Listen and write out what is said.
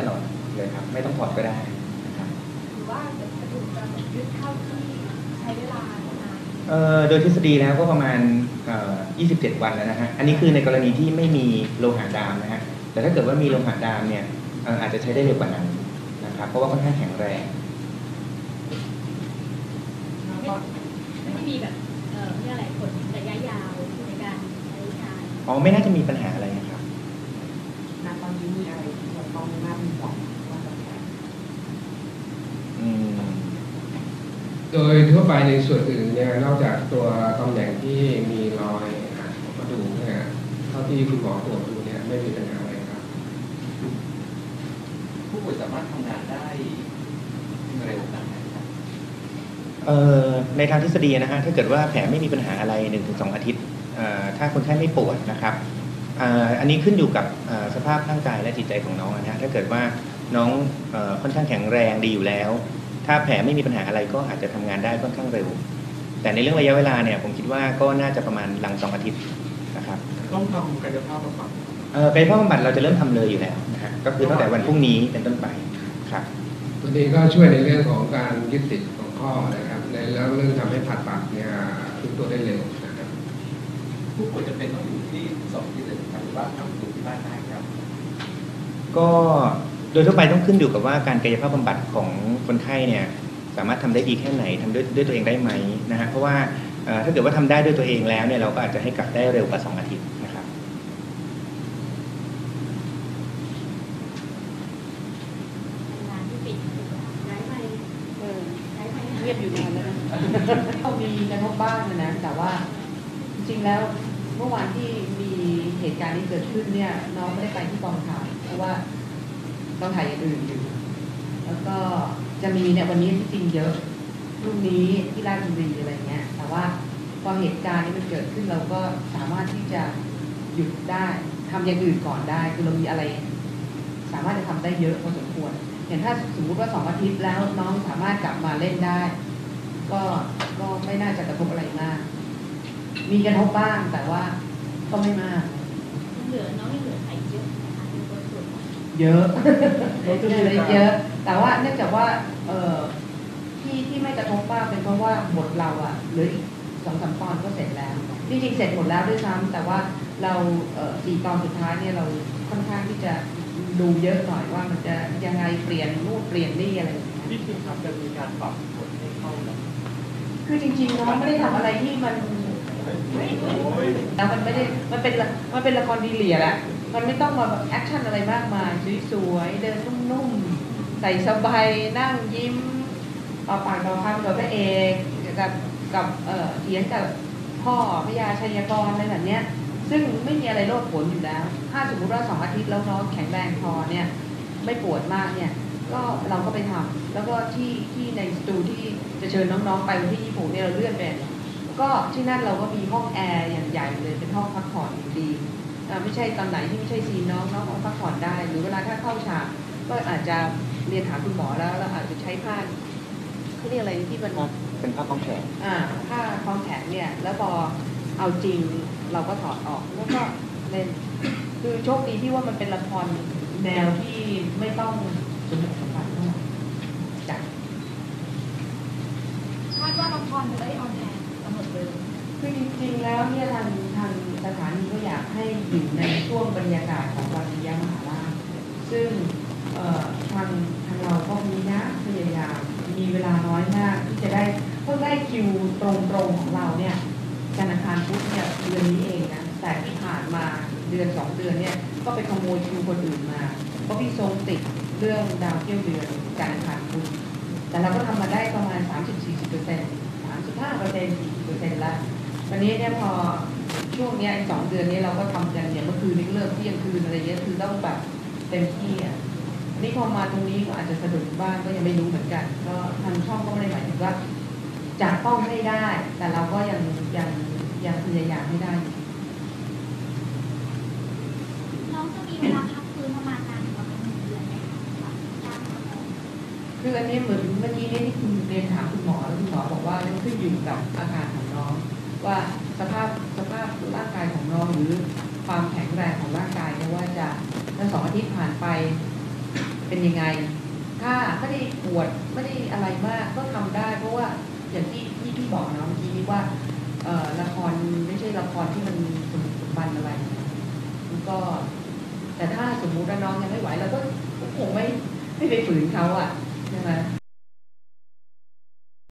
ตลอดเลยครับไม่ต้องผ่อนก็ได้นะครับหรือว่าจะถูกการยึดเท่าที่ใช้เวลาโดยทฤษฎีแล้วก็ประมาณ27 วันแล้วนะฮะอันนี้คือในกรณีที่ไม่มีโลหะดามนะฮะแต่ถ้าเกิดว่ามีโลหะดามเนี่ยอาจจะใช้ได้เร็วกว่านั้นนะครับเพราะว่าค่อนข้างแข็งแรงไม่มีแบบมีอะไรผลระยะยาวในการใช้งานอ๋อไม่น่าจะมีปัญหาอะไรนะครับณตอนนี้มีอะไรที่เราต้องน่าเป็นห่วงว่าจะเป็นโดยทั่วไปในส่วนอื่นเนี่ยนอกจากตัวตำแหน่งที่มีรอยหักของกระดูกเนี่ยเท่าที่คุณหมอตรวจดูเนี่ยไม่มีปัญหาอะไรครับผู้ป่วยสามารถทำงานได้เร็วขึ้นในทางทฤษฎีนะฮะถ้าเกิดว่าแผลไม่มีปัญหาอะไร 1-2 อาทิตย์ถ้าคนไข้ไม่ปวดนะครับอันนี้ขึ้นอยู่กับสภาพร่างกายและจิตใจของน้องนะฮะถ้าเกิดว่าน้องค่อนข้างแข็งแรงดีอยู่แล้วถ้าแผลไม่มีปัญหาอะไรก็อาจจะทำงานได้ค่อนข้างเร็วแต่ในเรื่องระยะเวลาเนี่ยผมคิดว่าก็น่าจะประมาณหลัง2 อาทิตย์นะครับต้องทำกายภาพบำบัดกายภาพบำบัดเราจะเริ่มทำเลยอยู่แล้วนะฮะก็คือตั้งแต่วันพรุ่งนี้เป็นต้นไปครับตัวนี้ก็ช่วยในเรื่องของการยึดติดของข้อนะครับในแล้วเรื่องทำให้ผ่าตัดเนี่ยทุกตัวได้เร็วนะครับผู้ป่วยจะเป็นต้องอยู่ที่2 ที่ 1หรือว่าต้องอยู่ที่บ้านได้ครับก็โดยทั่วไปต้องขึ้นอยู่กับว่าการกายภาพบำบัดของคนไข้เนี่ยสามารถทำได้ดีแค่ไหนทำด้วยตัวเองได้ไหมนะฮะเพราะว่าถ้าเกิดว่าทำได้ด้วยตัวเองแล้วเนี่ยเราก็อาจจะให้กลับได้เร็วกว่า2 อาทิตย์นะครับร้านที่ปิดย้ายไปย้ายไปเงียบอยู่นานแล้วนะเรามีกันทุกบ้านนะแต่ว่าจริงๆแล้วเมื่อวานที่มีเหตุการณ์ที่เกิดขึ้นเนี่ยน้องไม่ได้ไปที่กองถ่ายเพราะว่าต้องถ่ายอย่างอื่นอยู่แล้วก็จะมีเนี่ยวันนี้ที่จริงเยอะพรุ่งนี้ที่ราชบุรีอะไรเงี้ยแต่ว่าพอเหตุการณ์นี้มันเกิดขึ้นเราก็สามารถที่จะหยุดได้ทำอย่างอื่นก่อนได้คือเรามีอะไรสามารถจะทำได้เยอะพอสมควรอย่างถ้าสมมุติว่า2 อาทิตย์แล้วน้องสามารถกลับมาเล่นได้ก็ไม่น่าจะกระทบอะไรมากมีกระทบบ้างแต่ว่าก็ไม่มากน้องยังเหลือใครเยอะเยอะเยอะแต่ว่าเนื่องจากว่าที่ไม่กระทบมากเป็นเพราะว่าบทเราอ่ะหรืออีก2-3 ตอนก็เสร็จแล้วที่จริงเสร็จหมดแล้วด้วยซ้ำแต่ว่าเรา4 ตอนสุดท้ายเนี่ยเราค่อนข้างที่จะดูเยอะหน่อยว่ามันจะยังไงเปลี่ยนนู่นเปลี่ยนนี่อะไรที่จริงครับจะมีการปรับบทให้เข้ากันคือจริงๆน้องไม่ได้ทำอะไรที่มันแล้วมันเป็นละครดีเลียแหละมันไม่ต้องมาแบบแอคชั่นอะไรมากมายสวยๆเดินนุ่มๆใส่สบายนั่งยิ้มเอาปากต่อคำกับพระเอกกับเถียงกับพ่อพญาชัยกรอะไรแบบเนี้ยซึ่งไม่มีอะไรโลดโผนอยู่แล้วถ้าสมมติว่า2 อาทิตย์แล้วน้องแข็งแรงพอเนี่ยไม่ปวดมากเนี่ยก็เราก็ไปทำแล้วก็ที่ในสตูที่จะเชิญน้องๆไปที่ญี่ปุ่นเนี่ยเราเลื่อนไปก็ที่นั่นเราก็มีห้องแอร์อย่างใหญ่เลยเป็นห้องพักผ่อนดีไม่ใช่ตอนไหนที่ไม่ใช่ซีนน้องพักผ่อนได้หรือเวลาถ้าเข้าฉากก็อาจจะเรียนหาคุณหมอแล้วเราอาจจะใช้ผ้าเขาเรียกอะไรที่เป็นผ้าคล้องแขนผ้าคล้องแขนเนี่ยแล้วพอเอาจริงเราก็ถอดออกแล้วก็เล่นคือโชคดีที่ว่ามันเป็นละครแนวที่ไม่ต้องสมบูรณ์สมบัติมากจัดคาดว่าละครจะได้ออนแอร์กำหนดเวลาคือจริงๆแล้วเนี่ยทางสถานีก็อยากให้อยู่ในช่วงบรรยากาศของวันวิยามหาราชซึ่งทางเราก็มีนะพยายามมีเวลาน้อยมากที่จะได้เพิ่งได้คิวตรงของเราเนี่ยธนาคารพุทธเนี่ยเดือนนี้เองนะแต่ที่ผ่านมา1-2 เดือนเนี่ยก็ไปขโมยคิวคนอื่นมาเพราะพี่ทรงติดเรื่องดาวเที่ยวเดือนธนาคารพุทธแต่เราก็ทำมาได้ประมาณ 30-40%35%40%แล้ววันนี้เนี่ยพอช่วงนี้2 เดือนนี้เราก็ทำกันเนี่ยเมื่อคืนนี้เลิกเที่ยงคืนอะไรเงี้ยคือต้องแบบเต็มที่อ่ะนี่พอมาตรงนี้ก็อาจจะสะดุดบ้างก็ยังไม่รู้เหมือนกันก็ทางช่องก็ไม่ได้หมายถึงว่าจับต้องไม่ได้แต่เราก็ยังพยายามไม่ได้น้องจะมีเวลาพักฟื้นประมาณนานกว่า1 เดือนไหมคะคืออันนี้เหมือนเมื่อกี้นี่ที่คุณเรียนถามคุณหมอแล้วคุณหมอบอกว่ามันขึ้นอยู่กับอาการของน้องว่าสภาพร่างกายของน้องหรือความแข็งแรงของร่างกายเพราะว่าจะถ้า2 อาทิตย์ผ่านไปไป เป็นยังไงถ้าไม่ได้ปวดไม่ได้อะไรมากก็ทำได้เพราะว่าอย่างที่พี่บอกนะเมื่อกี้นี้ว่าละครไม่ใช่ละครที่มันมีสมบันอะไรมันก็แต่ถ้าสมมุติว่าน้องยังไม่ไหวเราก็คงไม่ไปฝืนเขาอ่ะใช่ไหม